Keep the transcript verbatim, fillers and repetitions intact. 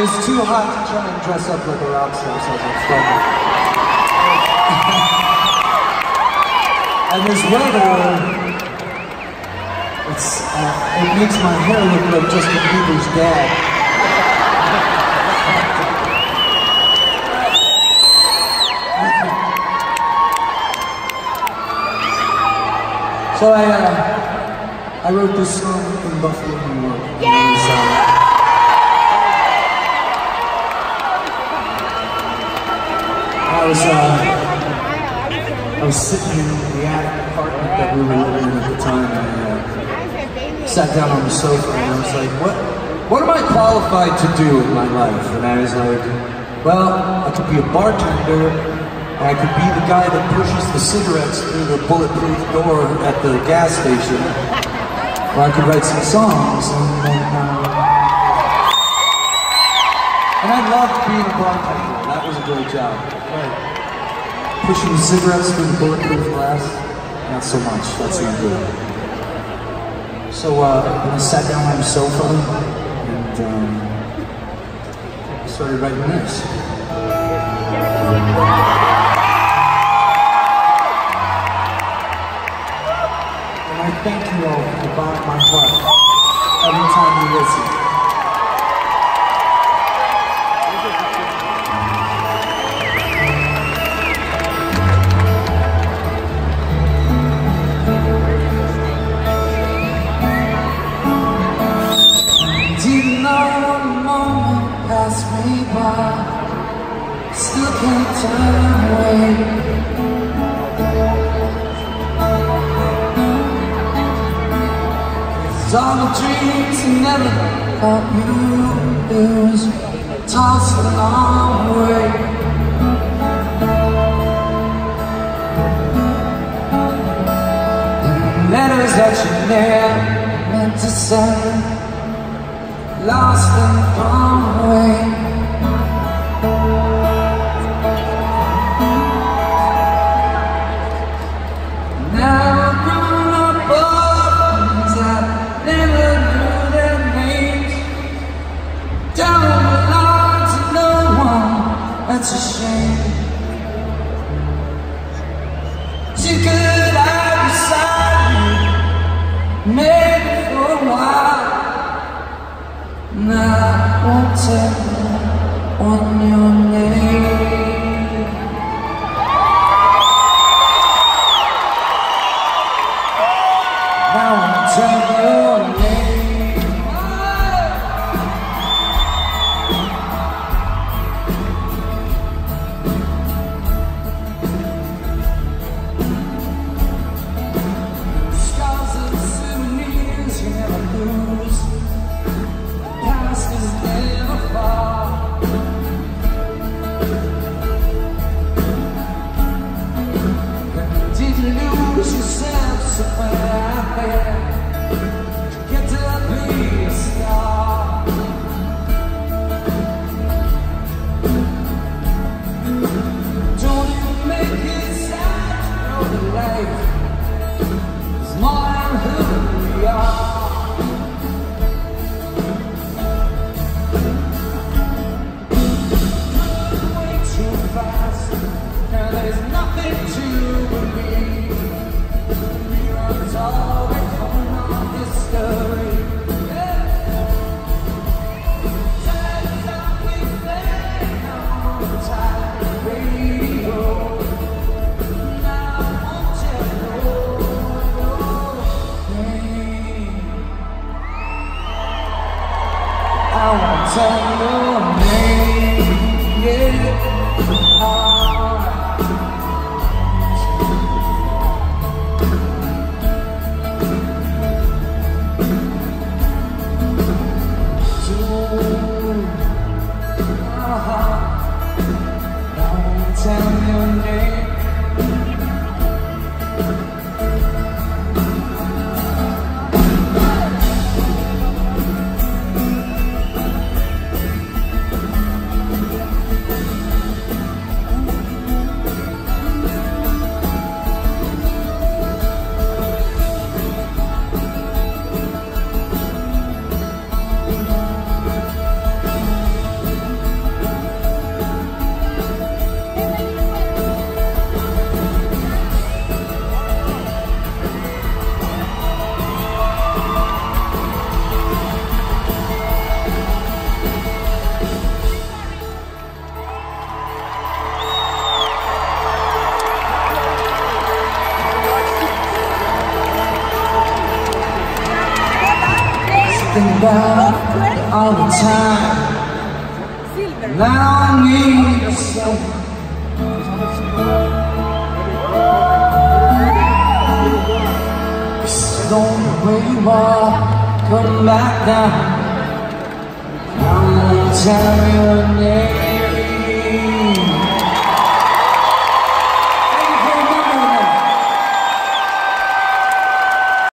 It's too hot to try and dress up like a rock star, so it's funny. And this weather, it's, uh, it makes my hair look like Justin Bieber's dad. So I, uh, I wrote this song in Buffalo, New York. Yay! I was, uh, I was sitting in the attic apartment that we were living in at the time, and I uh, sat down on the sofa, and I was like, what, what am I qualified to do in my life? And I was like, well, I could be a bartender, I could be the guy that pushes the cigarettes through the bulletproof door at the gas station, or I could write some songs, and, and, uh, and I loved being a bartender. That was a great job. Right. Pushing the cigarettes through the bulletproof glass, not so much, that's not good. So uh, I sat down on the sofa, and um, I started writing this. Thank you all for the bottom of my heart every time you listen. Didn't know a moment passed me by, still can't turn away. All the dreams and never thought you lose, tossed along the way. And letters that you never meant to send, lost and thrown away. Now I've grown up, all things I never knew their names. Don't belong to no one, that's a shame. Too good out beside me, maybe for a while. Now I won't tell on your name. Now I won't tell you. I won't tell your name, yeah. I won't tell your name. I think about all the time. Now I need someone. It's the only way you are, come back down. I'm gonna tell you your name.